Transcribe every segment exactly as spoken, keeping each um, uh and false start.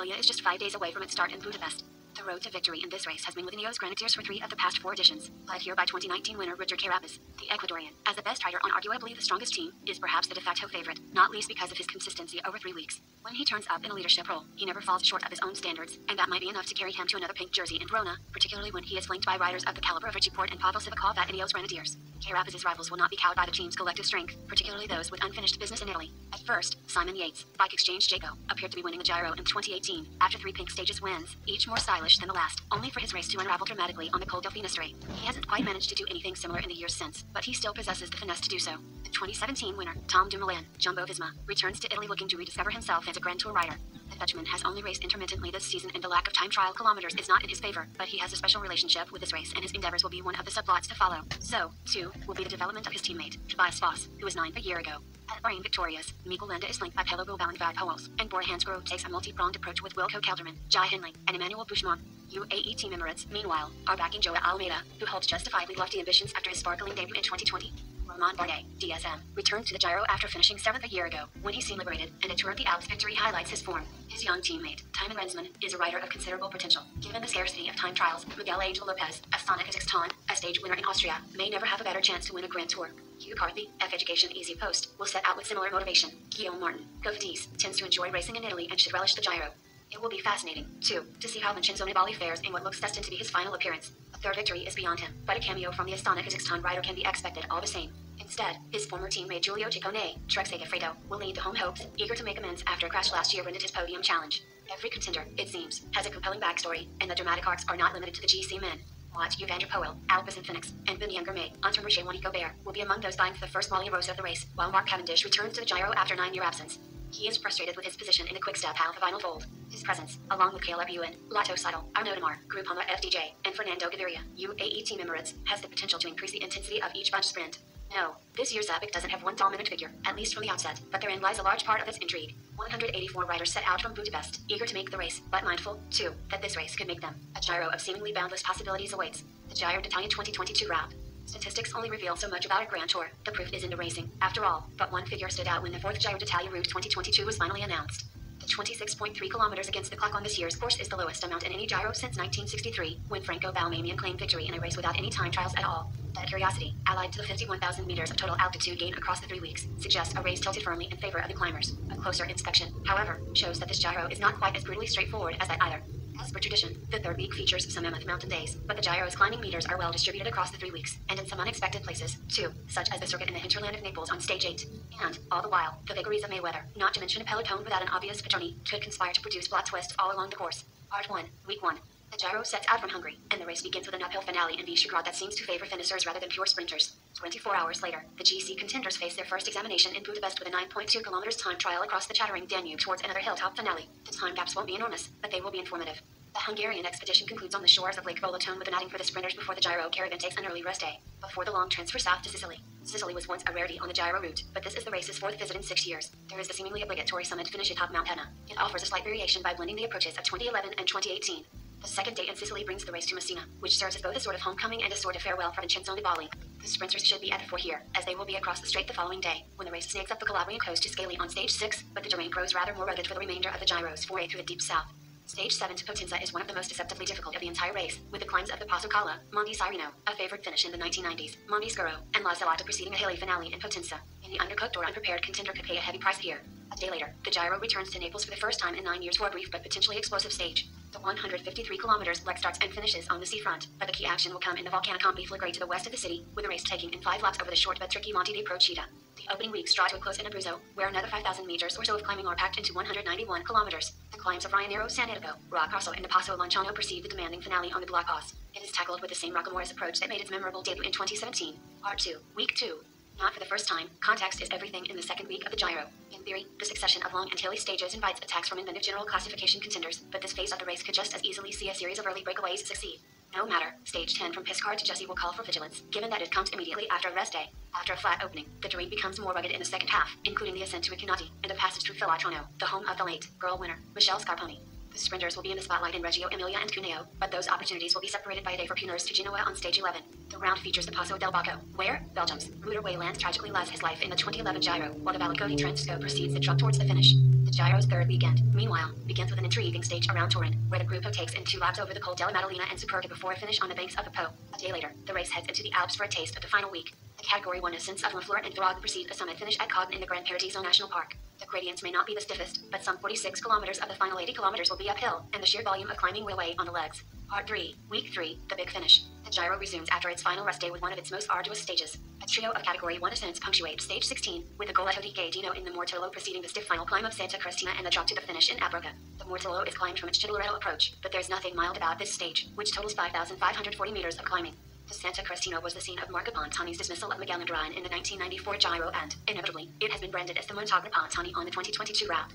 d'Italia is just five days away from its start in Budapest. The road to victory in this race has been with Ineos Grenadiers for three of the past four editions, led here by twenty nineteen winner Richard Carapaz. The Ecuadorian, as the best rider on arguably the strongest team, is perhaps the de facto favorite, not least because of his consistency over three weeks. When he turns up in a leadership role, he never falls short of his own standards, and that might be enough to carry him to another pink jersey in Verona, particularly when he is flanked by riders of the caliber of Richie Porte and Pavel Sivakov at Ineos Grenadiers. Carapaz's rivals will not be cowed by the team's collective strength, particularly those with unfinished business in Italy. At first, Simon Yates, Bike Exchange Jayco, appeared to be winning the Giro in twenty eighteen, after three pink stages wins, each more stylish than the last, only for his race to unravel dramatically on the Col del Finestre. He hasn't quite managed to do anything similar in the years since, but he still possesses the finesse to do so. The twenty seventeen winner, Tom Dumoulin, Jumbo Visma, returns to Italy looking to rediscover himself as a Grand Tour rider. The Dutchman has only raced intermittently this season, and the lack of time trial kilometers is not in his favor, but he has a special relationship with this race, and his endeavors will be one of the subplots to follow. So, too, will be the development of his teammate, Tobias Foss, who was ninth a year ago. At Bahrain Victorious, Mikel Landa is linked by Caleb Ewan and Poels, and Bora Hansgrohe takes a multi-pronged approach with Wilco Calderman, Jai Hindley, and Emmanuel Bouchemar. U A E Team Emirates, meanwhile, are backing Joa Almeida, who holds justifiably lofty ambitions after his sparkling debut in twenty twenty. Roman Barnier, D S M, returned to the Giro after finishing seventh a year ago, when he seemed liberated, and a Tour of the Alps victory highlights his form. His young teammate, Timon Rensman, is a rider of considerable potential. Given the scarcity of time trials, Miguel Ángel López, Astana Kazakhstan, a stage winner in Austria, may never have a better chance to win a Grand Tour. Hugh Carthy, F Education Easy Post, will set out with similar motivation. Guillaume Martin, Cofidis, tends to enjoy racing in Italy and should relish the Giro. It will be fascinating, too, to see how Vincenzo Nibali fares in what looks destined to be his final appearance. A third victory is beyond him, but a cameo from the Astana Kazakhstan rider can be expected all the same. Instead, his former teammate Giulio Ciccone, Trek-Segafredo, will lead the home hopes, eager to make amends after a crash last year when at his podium challenge. Every contender, it seems, has a compelling backstory, and the dramatic arcs are not limited to the G C men. Watch Evander Poel, Alpecin Phoenix, and Biniam Gourmet, Antoine Richet Juanico Gobert will be among those vying for the first Molly Rosa of the race, while Mark Cavendish returns to the Giro after nine-year absence. He is frustrated with his position in the Quick-Step Half Vinyl Fold. His presence, along with Caleb Ewan, Lotto Soudal, Arnaud Demar, Groupama F D J, and Fernando Gaviria, U A E Team Emirates, has the potential to increase the intensity of each bunch sprint. No, this year's epic doesn't have one dominant figure, at least from the outset, but therein lies a large part of its intrigue. one hundred eighty-four riders set out from Budapest, eager to make the race, but mindful, too, that this race could make them. A Giro of seemingly boundless possibilities awaits. The Giro d'Italia twenty twenty-two route. Statistics only reveal so much about a Grand Tour. The proof is in the racing, after all, but one figure stood out when the fourth Giro d'Italia route twenty twenty-two was finally announced. The twenty-six point three kilometers against the clock on this year's course is the lowest amount in any Giro since nineteen sixty-three, when Franco Balmamian claimed victory in a race without any time trials at all. That curiosity, allied to the fifty-one thousand meters of total altitude gain across the three weeks, suggests a race tilted firmly in favor of the climbers. A closer inspection, however, shows that this Giro is not quite as brutally straightforward as that either. As per tradition, the third week features some mammoth mountain days, but the Giro's climbing meters are well distributed across the three weeks, and in some unexpected places, too, such as the circuit in the hinterland of Naples on stage eight. And, all the while, the vagaries of Mayweather, not to mention a peloton without an obvious Pagani, could conspire to produce plot twists all along the course. Part one, Week one. The Giro sets out from Hungary, and the race begins with an uphill finale in Visegrad that seems to favor finishers rather than pure sprinters. twenty-four hours later, the G C contenders face their first examination in Budapest with a nine point two kilometers time trial across the chattering Danube towards another hilltop finale. The time gaps won't be enormous, but they will be informative. The Hungarian expedition concludes on the shores of Lake Volaton with an outing for the sprinters before the Giro caravan takes an early rest day, before the long transfer south to Sicily. Sicily was once a rarity on the Giro route, but this is the race's fourth visit in six years. There is the seemingly obligatory summit finish atop Mount Etna. It offers a slight variation by blending the approaches of twenty eleven and twenty eighteen. The second day in Sicily brings the race to Messina, which serves as both a sort of homecoming and a sort of farewell for Vincenzo Nibali. The sprinters should be at the fore here, as they will be across the strait the following day, when the race snakes up the Calabrian coast to Scali on stage six, but the terrain grows rather more rugged for the remainder of the Giro's foray through the deep south. Stage seven to Potenza is one of the most deceptively difficult of the entire race, with the climbs of the Passo Calla, Monte Cirino, a favored finish in the nineteen nineties, Monte Scuro, and La Salata preceding a hilly finale in Potenza. Any undercooked or unprepared contender could pay a heavy price here. A day later, the Giro returns to Naples for the first time in nine years for a brief but potentially explosive stage. The one hundred fifty-three kilometers leg starts and finishes on the seafront, but the key action will come in the Volcanicampi Flegrei to the west of the city, with the race taking in five laps over the short but tricky Monte di Procida. The opening weeks draw to a close in Abruzzo, where another five thousand meters or so of climbing are packed into one hundred ninety-one kilometers. The climbs of Rionero San Etico, Roccasso and the Passo Lanciano precede the demanding finale on the Blockhaus. It is tackled with the same Rocamores approach that made its memorable debut in twenty seventeen. R two, Week two. Not for the first time, context is everything in the second week of the Giro. In theory, the succession of long and hilly stages invites attacks from inventive general classification contenders, but this phase of the race could just as easily see a series of early breakaways succeed. No matter, stage ten from Piscard to Jesse will call for vigilance, given that it comes immediately after a rest day. After a flat opening, the terrain becomes more rugged in the second half, including the ascent to Icunati, and a passage through Filatrono, the home of the late, girl winner, Michele Scarponi. The sprinters will be in the spotlight in Reggio Emilia and Cuneo, but those opportunities will be separated by a day for Cuneurs to Genoa on stage eleven. The round features the Passo del Bacco, where Belgium's Ruder Weylands tragically lost his life in the twenty eleven Giro, while the Valaconi Trendsco precedes the truck towards the finish. The Giro's third weekend, meanwhile, begins with an intriguing stage around Turin, where the Gruppo takes in two laps over the Col della Maddalena and Superga before a finish on the banks of the Po. A day later, the race heads into the Alps for a taste of the final week. The Category one ascents of Lafleur and Virag precede a summit finish at Cognes in the Gran Paradiso National Park. The gradients may not be the stiffest, but some forty-six kilometers of the final eighty kilometers will be uphill, and the sheer volume of climbing will weigh on the legs. Part three, Week three, the big finish. The Giro resumes after its final rest day with one of its most arduous stages. A trio of Category one ascents punctuate Stage sixteen, with the goal at Odighedino in the Mortello preceding the stiff final climb of Santa Cristina and the drop to the finish in Abruzzo. The Mortello is climbed from its Chidolaretto approach, but there's nothing mild about this stage, which totals five thousand five hundred forty meters of climbing. The Santa Cristina was the scene of Marco Pantani's dismissal of Miguel Indurain in the nineteen ninety-four Giro and, inevitably, it has been branded as the Montagna Pantani on the twenty twenty-two route.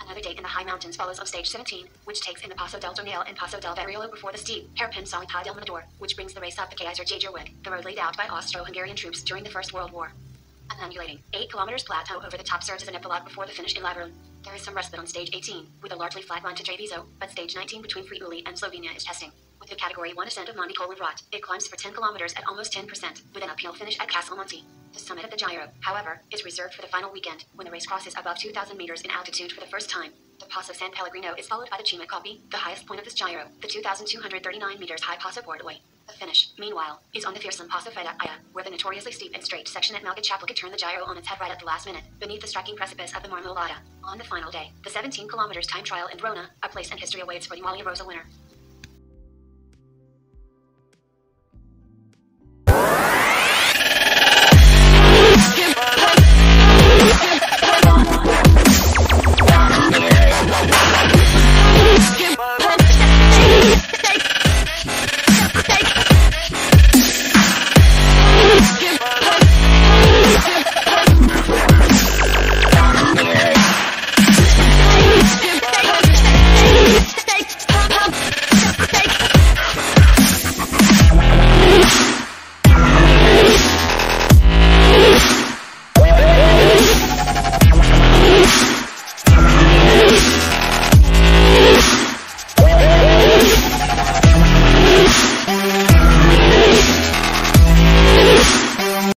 Another date in the high mountains follows on Stage seventeen, which takes in the Passo del Tornello and Passo del Variolo before the steep hairpin Solità del Matador, which brings the race up the Kaiser Jagerweg, the road laid out by Austro-Hungarian troops during the First World War. An undulating, eight kilometers plateau over the top serves as an epilogue before the finish in Laveron. There is some respite on Stage eighteen, with a largely flat line to Treviso, but Stage nineteen between Friuli and Slovenia is testing. With the Category one ascent of Monte Colin-Rot, it climbs for ten kilometers at almost ten percent, with an uphill finish at Castle Monte. The summit of the Giro, however, is reserved for the final weekend, when the race crosses above two thousand meters in altitude for the first time. The Passo San Pellegrino is followed by the Cima Coppi, the highest point of this Giro, the two thousand two hundred thirty-nine meters high Passo Bortoli. The finish, meanwhile, is on the fearsome Passo Fedaya, where the notoriously steep and straight section at Malga Chapel could turn the Giro on its head right at the last minute, beneath the striking precipice of the Marmolada. On the final day, the seventeen kilometers time trial in Verona, a place in history awaits for the Maglia Rosa winner.